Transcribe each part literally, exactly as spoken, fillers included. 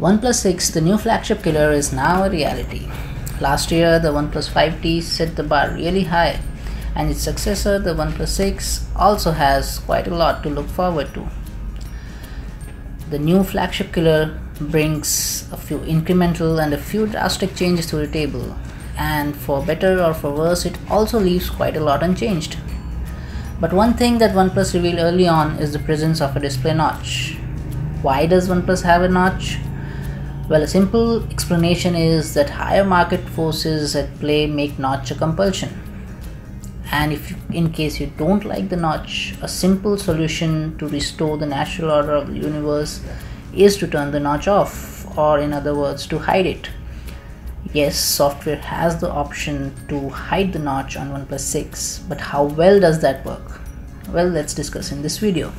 OnePlus six, the new flagship killer, is now a reality. Last year, the OnePlus five T set the bar really high, and its successor, the OnePlus six, also has quite a lot to look forward to. The new flagship killer brings a few incremental and a few drastic changes to the table, and for better or for worse, it also leaves quite a lot unchanged. But one thing that OnePlus revealed early on is the presence of a display notch. Why does OnePlus have a notch? Well, a simple explanation is that higher market forces at play make notch a compulsion. And if you, in case you don't like the notch, a simple solution to restore the natural order of the universe is to turn the notch off, or in other words, to hide it. Yes, software has the option to hide the notch on OnePlus six, but how well does that work? Well, let's discuss in this video.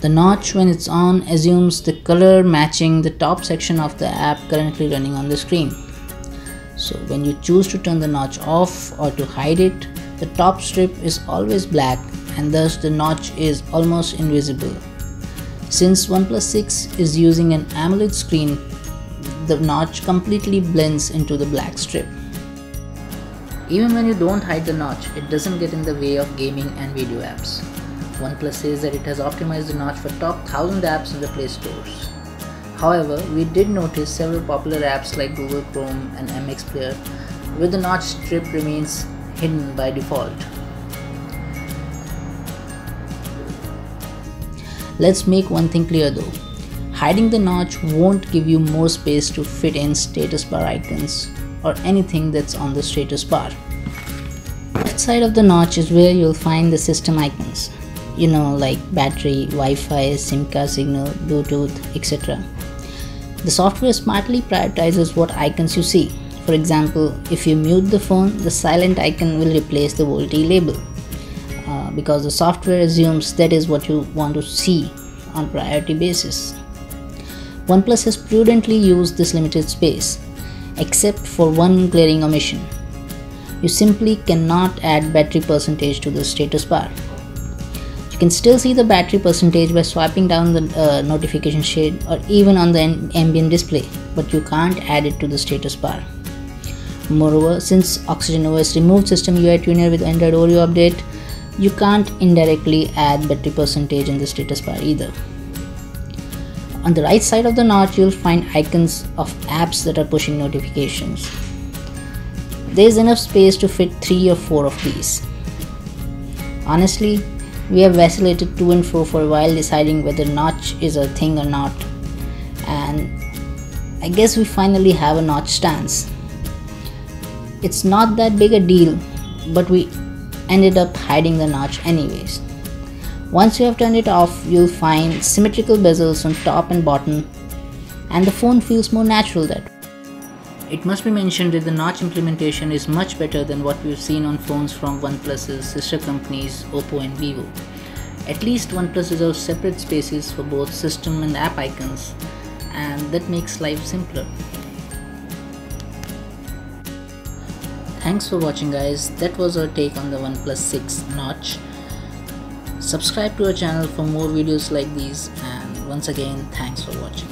The notch, when it's on, assumes the color matching the top section of the app currently running on the screen. So when you choose to turn the notch off or to hide it, the top strip is always black, and thus the notch is almost invisible. Since OnePlus six is using an AMOLED screen, the notch completely blends into the black strip. Even when you don't hide the notch, it doesn't get in the way of gaming and video apps. OnePlus says that it has optimized the notch for top one thousand apps in the Play Stores. However, we did notice several popular apps like Google Chrome and M X Player where the notch strip remains hidden by default. Let's make one thing clear though. Hiding the notch won't give you more space to fit in status bar icons or anything that's on the status bar. That side of the notch is where you'll find the system icons. You know, like battery, Wi-Fi, SIM card signal, Bluetooth, et cetera. The software smartly prioritizes what icons you see. For example, if you mute the phone, the silent icon will replace the VoLTE label uh, because the software assumes that is what you want to see on priority basis. OnePlus has prudently used this limited space, except for one glaring omission. You simply cannot add battery percentage to the status bar. You can still see the battery percentage by swiping down the uh, notification shade or even on the ambient display, but you can't add it to the status bar. Moreover, since Oxygen O S removed system U I tuner with Android Oreo update, you can't indirectly add battery percentage in the status bar either. On the right side of the notch, you'll find icons of apps that are pushing notifications. There's enough space to fit three or four of these. Honestly, we have vacillated to and fro for a while deciding whether notch is a thing or not, and I guess we finally have a notch stance. It's not that big a deal, but we ended up hiding the notch anyways. Once you have turned it off, you'll find symmetrical bezels on top and bottom, and the phone feels more natural that way. It must be mentioned that the notch implementation is much better than what we've seen on phones from OnePlus's sister companies Oppo and Vivo. At least OnePlus reserves separate spaces for both system and app icons, and that makes life simpler. Thanks for watching guys, that was our take on the OnePlus six notch. Subscribe to our channel for more videos like these, and once again, thanks for watching.